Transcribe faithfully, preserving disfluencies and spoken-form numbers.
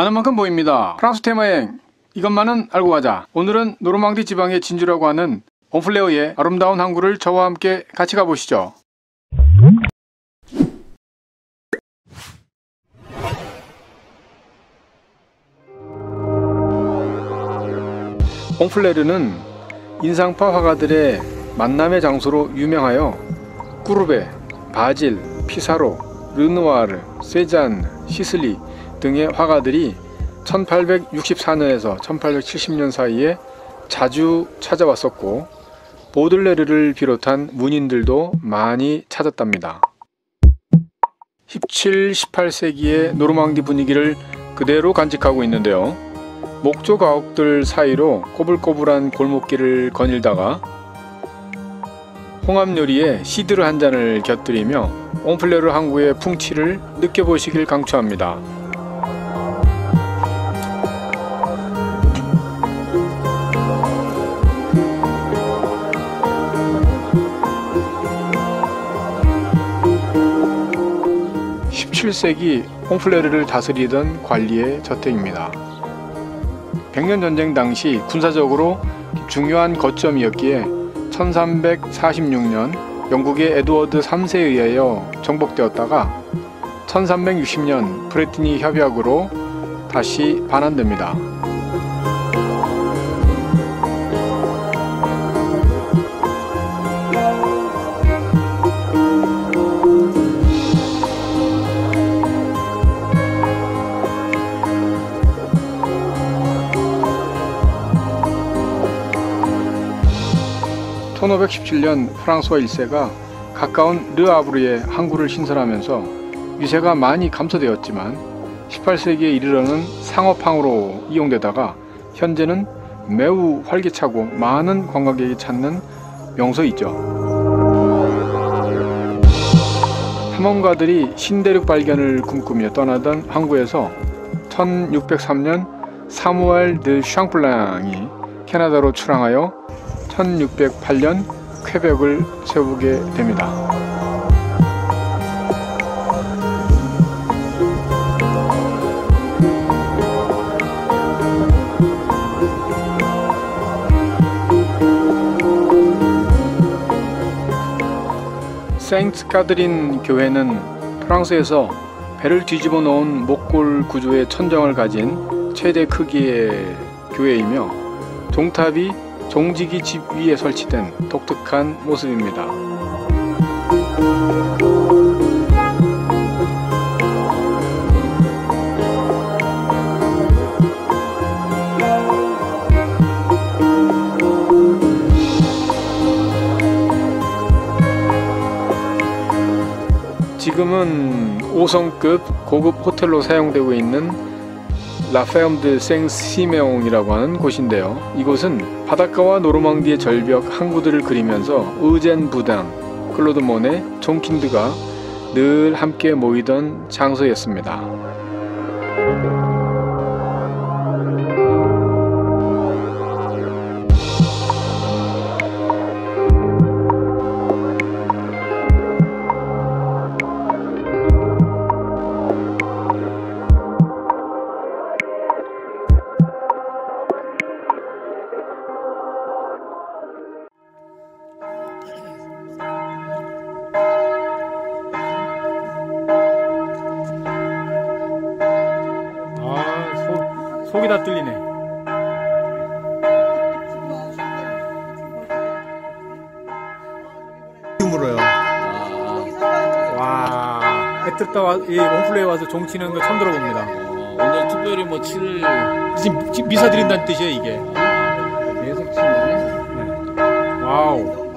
아는 만큼 보입니다. 프랑스 테마 여행, 이것만은 알고 가자. 오늘은 노르망디 지방의 진주라고 하는 옹플뢰르의 아름다운 항구를 저와 함께 같이 가보시죠. 옹플뢰르는 인상파 화가들의 만남의 장소로 유명하여 꾸르베, 바질, 피사로, 르누아르, 세잔, 시슬리 등의 화가들이 천팔백육십사 년에서 천팔백칠십 년 사이에 자주 찾아왔었고, 보들레르를 비롯한 문인들도 많이 찾았답니다. 십칠, 십팔 세기의 노르망디 분위기를 그대로 간직하고 있는데요. 목조 가옥들 사이로 꼬불꼬불한 골목길을 거닐다가 홍합 요리에 시드르 한 잔을 곁들이며 옹플뢰르 항구의 풍취를 느껴보시길 강추합니다. 십칠 세기 옹플뢰르를 다스리던 관리의 저택입니다. 백년 전쟁 당시 군사적으로 중요한 거점이었기에 천삼백사십육 년 영국의 에드워드 삼 세에 의하여 정복되었다가 천삼백육십 년 프레티니 협약으로 다시 반환됩니다. 천오백십칠 년 프랑스와 일 세가 가까운 르아브르에 항구를 신설하면서 위세가 많이 감소되었지만 십팔 세기에 이르러는 상업항으로 이용되다가 현재는 매우 활기차고 많은 관광객이 찾는 명소이죠. 탐험가들이 신대륙 발견을 꿈꾸며 떠나던 항구에서 천육백삼 년 사무알 드 샹플랑이 캐나다로 출항하여 천육백팔 년 쾌백을 세우게 됩니다. 생뜨 까뜨린느 교회는 프랑스에서 배를 뒤집어 놓은 목골 구조의 천정을 가진 최대 크기의 교회이며, 종탑이 종지기 집 위에 설치된 독특한 모습입니다. 지금은 오 성급 고급 호텔로 사용되고 있는 라페엄 드 생시메옹이라고 하는 곳인데요. 이곳은 바닷가와 노르망디의 절벽, 항구들을 그리면서 의젠 부댕, 클로드 모네, 존킨드가 늘 함께 모이던 장소였습니다. 속이 다 뚫리네. 물어요. 와, 애뜻다 와, 이 옹플뢰에 와서 종 치는 거 처음 들어봅니다. 어, 오늘 특별히 뭐 칠, 지금 미사 드린다는 뜻이에요 이게. 계속 치네. 와우.